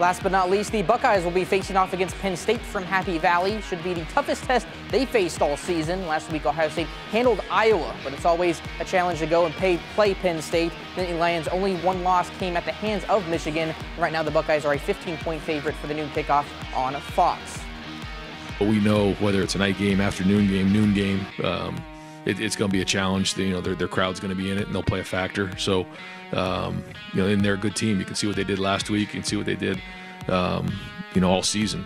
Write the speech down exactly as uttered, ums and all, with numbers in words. Last but not least, the Buckeyes will be facing off against Penn State from Happy Valley. Should be the toughest test they faced all season. Last week, Ohio State handled Iowa, but it's always a challenge to go and pay, play Penn State. The Lions' only one loss came at the hands of Michigan. Right now, the Buckeyes are a fifteen point favorite for the noon kickoff on Fox. We know whether it's a night game, afternoon game, noon game, um, it, it's going to be a challenge. You know, their, their crowd's going to be in it, and they'll play a factor. So, um, you know, and they're a good team. You can see what they did last week. You can see what they did, um, you know, all season.